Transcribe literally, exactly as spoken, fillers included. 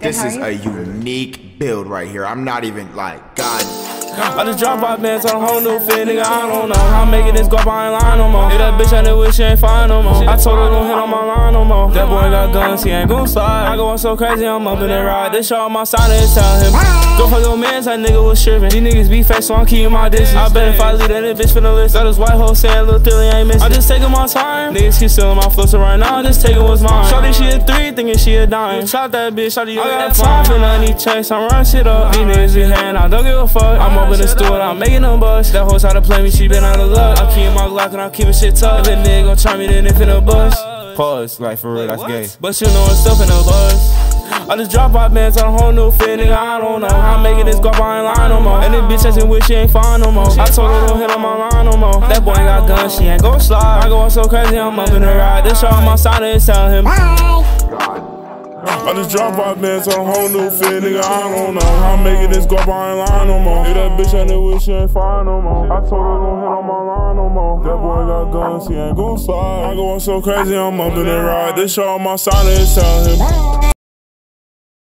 This is a unique build right here. I'm not even like, God. I just dropped out, man, so a whole new fit, nigga, I don't know. I'm making this go by ain't lying no more. Yeah, that bitch I knew she ain't fine no more. I told her don't hit on my line no more. That boy got guns, he ain't gon' slide. I go so crazy, I'm up in that ride. This shot on my side and tell him. Go for your mans, that nigga was shivering. These niggas be fake, so I'm keeping my distance. I bet if I leave that bitch for the list. Got this white hoe saying little Thrilly ain't missing. I just taking my time. Niggas keep stealing my flow, so right now I just taking what's mine. Shawty, she a three, thinking she a dime. Shot that bitch, shawty, you got that fine. Feel I need chase, I'm running shit up. These niggas be hand, I don't give a fuck. I'm up in the store, I'm making them bust. That hoe try to play me, she been out of luck. I keep my Glock and I'm keeping shit tough. If a nigga gon' try me, then they finna bust. Pause, like for real, that's gay. But you know it's stuff in the bus. I just drop out, man, on a whole new fit, nigga, I don't know. I'm making this go by ain't lying no more. And this bitch asking wish she ain't fine no more. I told her don't hit on my line no more. That boy ain't got guns, she ain't gon' slide. I go so crazy, I'm up in the ride. This shot on my side and it's telling him. God. I just drop out, man, so a whole new fit, nigga, I don't know. I'm making this go by ain't lying no more. Yeah, that bitch I knew she ain't fine no more. I told her don't hit on my line no more. That boy got guns, he ain't gon' slide. I go so crazy, I'm up in the ride. This shot on my side and it's telling him.